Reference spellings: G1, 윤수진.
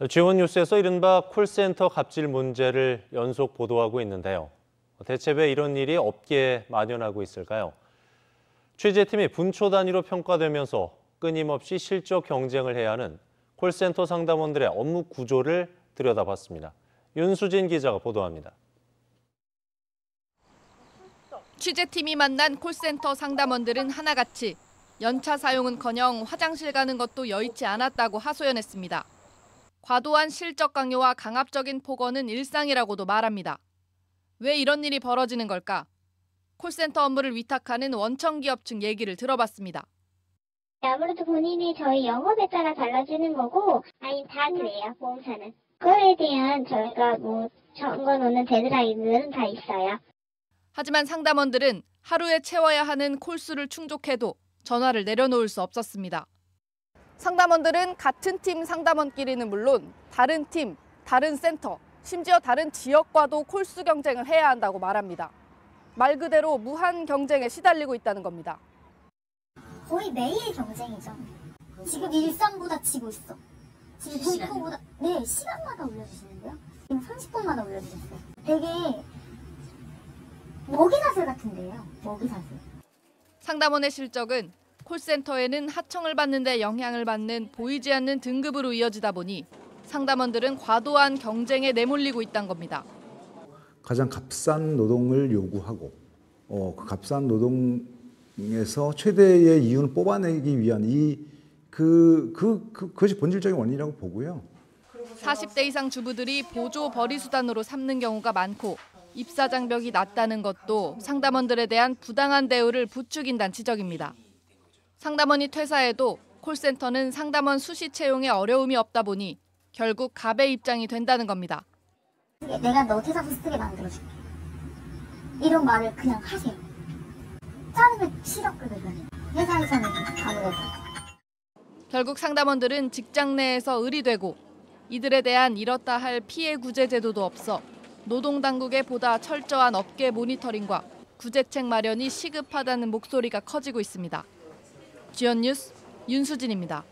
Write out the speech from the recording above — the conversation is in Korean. G1 뉴스에서 이른바 콜센터 갑질 문제를 연속 보도하고 있는데요. 대체 왜 이런 일이 업계에 만연하고 있을까요? 취재팀이 분초 단위로 평가되면서 끊임없이 실적 경쟁을 해야 하는 콜센터 상담원들의 업무 구조를 들여다봤습니다. 윤수진 기자가 보도합니다. 취재팀이 만난 콜센터 상담원들은 하나같이 연차 사용은커녕 화장실 가는 것도 여의치 않았다고 하소연했습니다. 과도한 실적 강요와 강압적인 폭언은 일상이라고도 말합니다. 왜 이런 일이 벌어지는 걸까? 콜센터 업무를 위탁하는 원청기업 측 얘기를 들어봤습니다. 아무래도 본인이 저희 영업에 따라 달라지는 거고, 아니 다 그래요, 보험사는. 그거에 대한 저희가 정해놓는 데드라인은 다 있어요. 하지만 상담원들은 하루에 채워야 하는 콜수를 충족해도 전화를 내려놓을 수 없었습니다. 상담원들은 같은 팀 상담원끼리는 물론 다른 팀, 다른 센터, 심지어 다른 지역과도 콜수 경쟁을 해야 한다고 말합니다. 말 그대로 무한 경쟁에 시달리고 있다는 겁니다. 거의 매일 경쟁이죠. 지금 일상보다 지고 있어. 지금 시간보다 네, 시간마다 올려주시는데요. 지금 30분마다 올려주셨어요. 되게 먹이사슬 같은데요. 먹이사슬. 상담원의 실적은 콜센터에는 하청을 받는 데 영향을 받는 보이지 않는 등급으로 이어지다 보니 상담원들은 과도한 경쟁에 내몰리고 있다는 겁니다. 가장 값싼 노동을 요구하고 그 값싼 노동에서 최대의 이윤을 뽑아내기 위한 그것이 본질적인 원인이라고 보고요. 40대 이상 주부들이 보조 벌이 수단으로 삼는 경우가 많고 입사 장벽이 낮다는 것도 상담원들에 대한 부당한 대우를 부추긴다는 지적입니다. 상담원이 퇴사해도 콜센터는 상담원 수시 채용에 어려움이 없다 보니 결국 갑의 입장이 된다는 겁니다. 내가 너 퇴사서 쓰게 만들어줄게. 이런 말을 그냥 하세요. 짜증을 싫었거든요. 회사에서는 아무래도. 결국 상담원들은 직장 내에서 의리되고 이들에 대한 이렇다 할 피해 구제 제도도 없어 노동당국의 보다 철저한 업계 모니터링과 구제책 마련이 시급하다는 목소리가 커지고 있습니다. G1 뉴스 윤수진입니다.